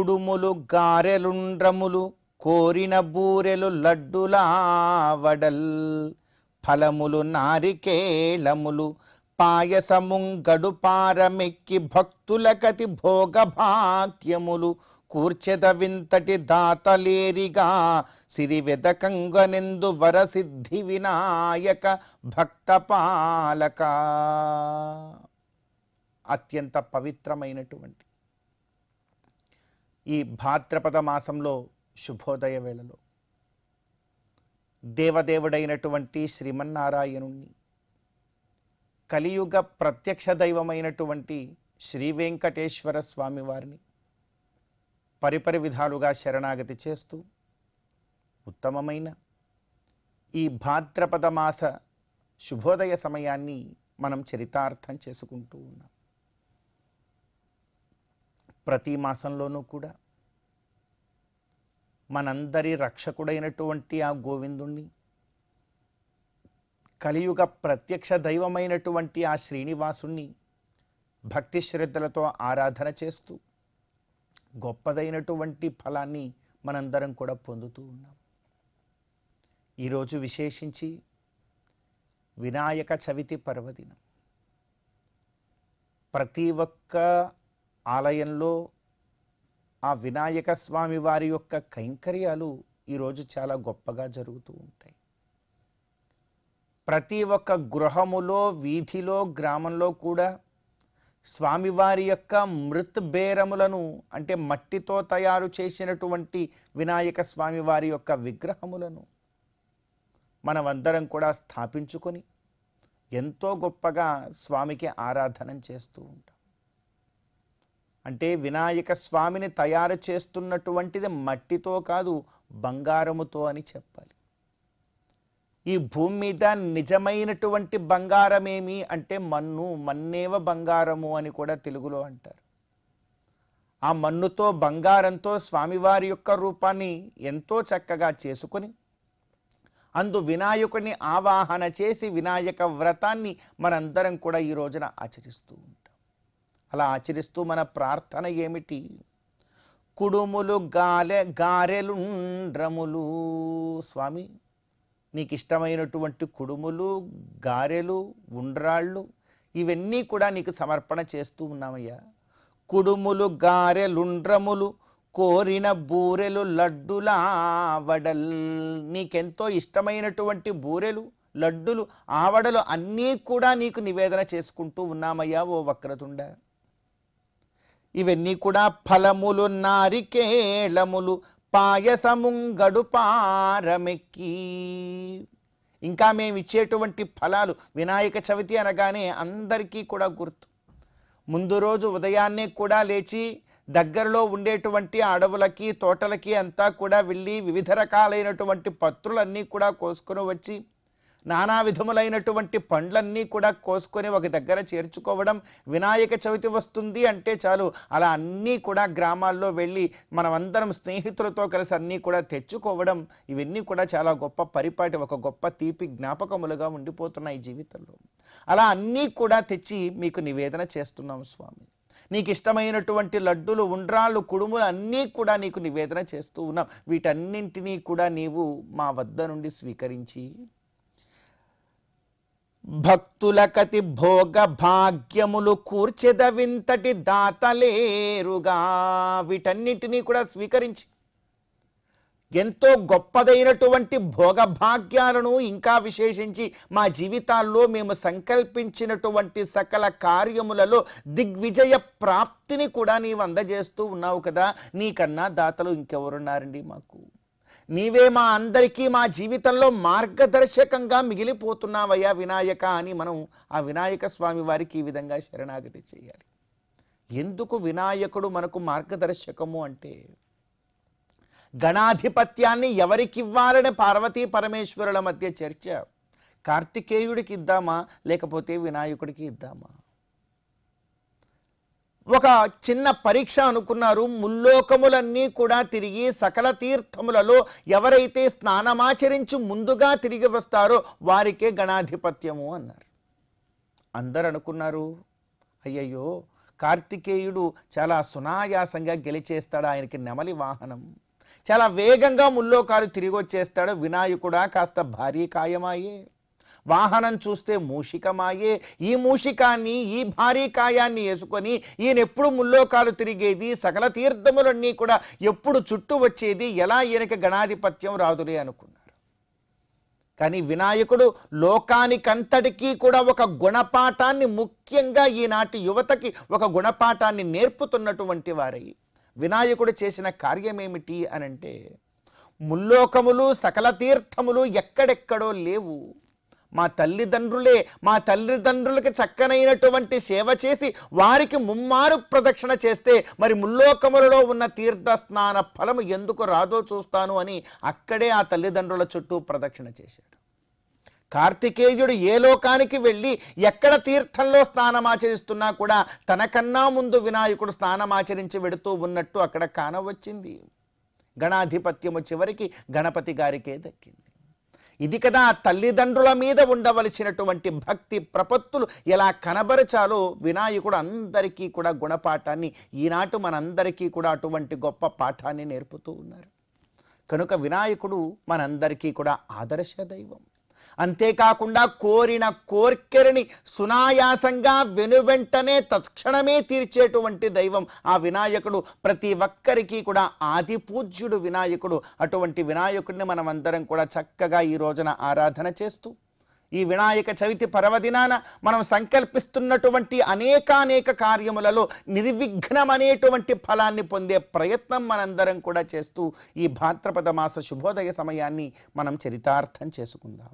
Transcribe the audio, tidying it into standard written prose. కుడుములు గారెలుండ్రములు కోరిన బూరెలు లడ్డులావడల్ ఫలములు నారికేళములు పాయసముంగడు పారమెక్కి భక్తులకతి భోగభాగ్యములు కూర్చెద వింతటి దాతలేరిగా సిరివెదకంగనెందు వరసిద్ధి వినాయక భక్తపాలక. అత్యంత పవిత్రమైనటువంటి ఈ భాద్రపద మాసంలో శుభోదయ వేళలో దేవదేవుడైనటువంటి శ్రీమన్నారాయణుణ్ణి, కలియుగ ప్రత్యక్ష దైవమైనటువంటి శ్రీ వెంకటేశ్వర స్వామి వారిని పరిపరి విధాలుగా శరణాగతి చేస్తూ ఉత్తమమైన ఈ భాద్రపద మాస శుభోదయ సమయాన్ని మనం చరితార్థం చేసుకుంటూ ఉన్నాం. ప్రతి మాసంలోనూ కూడా మనందరి రక్షకుడైనటువంటి ఆ గోవిందుణ్ణి, కలియుగ ప్రత్యక్ష దైవమైనటువంటి ఆ శ్రీనివాసుణ్ణి భక్తి శ్రద్ధలతో ఆరాధన చేస్తూ గొప్పదైనటువంటి ఫలాన్ని మనందరం కూడా పొందుతూ ఉన్నాం. ఈరోజు విశేషించి వినాయక చవితి పర్వదినం. ప్రతి ఒక్క ఆలయంలో ఆ వినాయక స్వామి వారి యొక్క కైంకర్యాలు ఈరోజు చాలా గొప్పగా జరుగుతూ ఉంటాయి. ప్రతి ఒక్క గృహములో, వీధిలో, గ్రామంలో కూడా స్వామివారి యొక్క మృత్ బేరములను, అంటే మట్టితో తయారు చేసినటువంటి వినాయక స్వామివారి యొక్క విగ్రహములను మనమందరం కూడా స్థాపించుకొని ఎంతో గొప్పగా స్వామికి ఆరాధన చేస్తూ ఉంటాం. అంటే వినాయక స్వామిని తయారు చేస్తున్నటువంటిది మట్టితో కాదు, బంగారముతో అని చెప్పాలి. ఈ భూమి మీద నిజమైనటువంటి బంగారమేమి అంటే మన్ను, మన్నేవ బంగారము అని కూడా తెలుగులో అంటారు. ఆ మన్నుతో, బంగారంతో స్వామివారి యొక్క రూపాన్ని ఎంతో చక్కగా చేసుకొని అందు వినాయకుని ఆవాహన చేసి వినాయక వ్రతాన్ని మనందరం కూడా ఈ రోజున ఆచరిస్తూ ఉంటాం. అలా ఆచరిస్తూ మన ప్రార్థన ఏమిటి? కుడుములు గారెలుండ్రములు, స్వామి నీకు ఇష్టమైనటువంటి కుడుములు, గారెలు, ఉండ్రాళ్ళు ఇవన్నీ కూడా నీకు సమర్పణ చేస్తూ ఉన్నామయ్యా. కుడుములు గారెలుండ్రములు కోరిన బూరెలు లడ్డులావడల్, నీకెంతో ఇష్టమైనటువంటి బూరెలు, లడ్డులు, ఆవడలు అన్నీ కూడా నీకు నివేదన చేసుకుంటూ ఉన్నామయ్యా ఓ వక్రతుండ. ఇవన్నీ కూడా ఫలములు నారికేళములు పాయసముంగడు పారమెక్కి, ఇంకా మేము ఇచ్చేటువంటి ఫలాలు వినాయక చవితి అనగానే అందరికీ కూడా గుర్తు. ముందు రోజు ఉదయాన్నే కూడా లేచి దగ్గరలో ఉండేటువంటి అడవులకి, తోటలకి అంతా కూడా వెళ్ళి వివిధ రకాలైనటువంటి పత్రులన్నీ కూడా కోసుకొని వచ్చి, నానా విధములైనటువంటి పండ్లన్నీ కూడా కోసుకొని ఒక దగ్గర చేర్చుకోవడం. వినాయక చవితి వస్తుంది అంటే చాలు అలా అన్నీ కూడా గ్రామాల్లో వెళ్ళి మనమందరం స్నేహితులతో కలిసి అన్నీ కూడా తెచ్చుకోవడం, ఇవన్నీ కూడా చాలా గొప్ప పరిపాటి, ఒక గొప్ప తీపి జ్ఞాపకములుగా ఉండిపోతున్నాయి జీవితంలో. అలా అన్నీ కూడా తెచ్చి మీకు నివేదన చేస్తున్నాం స్వామి. నీకు ఇష్టమైనటువంటి లడ్డులు, ఉండ్రాళ్ళు, కుడుములు అన్నీ కూడా నీకు నివేదన చేస్తూ ఉన్నాం. వీటన్నింటినీ కూడా నీవు మా వద్ద నుండి స్వీకరించి భక్తులకతి భోగ భాగ్యములు కూర్చెద వింతటి దాతలేరుగా, వీటన్నింటినీ కూడా స్వీకరించి ఎంతో గొప్పదైనటువంటి భోగభాగ్యాలను, ఇంకా విశేషించి మా జీవితాల్లో మేము సంకల్పించినటువంటి సకల కార్యములలో దిగ్విజయ ప్రాప్తిని కూడా నీవు అందజేస్తూ ఉన్నావు కదా. నీకన్నా దాతలు ఇంకెవరున్నారండి మాకు? నీవే మా అందరికీ మా జీవితంలో మార్గదర్శకంగా మిగిలిపోతున్నావయ్యా వినాయక అని మనం ఆ వినాయక స్వామి వారికి ఈ విధంగా శరణాగతి చేయాలి. ఎందుకు వినాయకుడు మనకు మార్గదర్శకము అంటే, గణాధిపత్యాన్ని ఎవరికివ్వాలని పార్వతీ పరమేశ్వరుల మధ్య చర్చ. కార్తికేయుడికి ఇద్దామా లేకపోతే వినాయకుడికి ఇద్దామా? ఒక చిన్న పరీక్ష అనుకున్నారు. ముల్లోకములన్నీ కూడా తిరిగి సకల తీర్థములలో ఎవరైతే స్నానమాచరించి ముందుగా తిరిగి వస్తారో వారికే గణాధిపత్యము అన్నారు. అందరు అనుకున్నారు, అయ్యయ్యో కార్తికేయుడు చాలా సునాయాసంగా గెలిచేస్తాడు. ఆయనకి నెమలి వాహనం, చాలా వేగంగా ముల్లోకాలు తిరిగి వచ్చేస్తాడు. వినాయకుడా కాస్త భారీ కాయమాయే, వాహనం చూస్తే మూషికమాయే. ఈ మూషికాన్ని, ఈ భారీ కాయాన్ని వేసుకొని ఈయన ఎప్పుడు ముల్లోకాలు తిరిగేది, సకల తీర్థములన్నీ కూడా ఎప్పుడు చుట్టూ వచ్చేది, ఎలా ఈయనకి గణాధిపత్యం రాదులే అనుకున్నారు. కానీ వినాయకుడు లోకానికంతటికీ కూడా ఒక గుణపాఠాన్ని, ముఖ్యంగా ఈనాటి యువతకి ఒక గుణపాఠాన్ని నేర్పుతున్నటువంటి వారై వినాయకుడు చేసిన కార్యమేమిటి అనంటే, ముల్లోకములు సకల తీర్థములు ఎక్కడెక్కడో లేవు, మా తల్లిదండ్రులే. మా తల్లిదండ్రులకి చక్కనైనటువంటి సేవ చేసి వారికి ముమ్మారు ప్రదక్షిణ చేస్తే మరి ముల్లోకములలో ఉన్న తీర్థ స్నాన ఫలము ఎందుకు రాదో చూస్తాను అని అక్కడే ఆ తల్లిదండ్రుల చుట్టూ ప్రదక్షిణ చేశాడు. కార్తికేయుడు ఏ లోకానికి వెళ్ళి ఎక్కడ తీర్థంలో స్నానమాచరిస్తున్నా కూడా తనకన్నా ముందు వినాయకుడు స్నానమాచరించి వెడుతూ ఉన్నట్టు అక్కడ కానవచ్చింది. గణాధిపత్యము చివరికి గణపతి గారికే దక్కింది. ఇది కదా తల్లిదండ్రుల మీద ఉండవలసినటువంటి భక్తి ప్రపత్తులు ఎలా కనబరచాలో వినాయకుడు అందరికీ కూడా గుణపాఠాన్ని, ఈనాటి మనందరికీ కూడా అటువంటి గొప్ప పాఠాన్ని నేర్పుతూ ఉన్నారు. కనుక వినాయకుడు మనందరికీ కూడా ఆదర్శ దైవం. అంతేకాకుండా కోరిన కోర్కెరని సునాయాసంగా వెనువెంటనే తక్షణమే తీర్చేటువంటి దైవం ఆ వినాయకుడు. ప్రతి ఒక్కరికి కూడా ఆది పూజ్యుడు వినాయకుడు. అటువంటి వినాయకుడిని మనం అందరం కూడా చక్కగా ఈ రోజున ఆరాధన చేస్తూ, ఈ వినాయక చవితి పర్వదినాన మనం సంకల్పిస్తున్నటువంటి అనేకానేక కార్యములలో నిర్విఘ్నమనేటువంటి ఫలాన్ని పొందే ప్రయత్నం మనందరం కూడా చేస్తూ ఈ భాద్రపద మాస శుభోదయ సమయాన్ని మనం చరితార్థం చేసుకుందాం.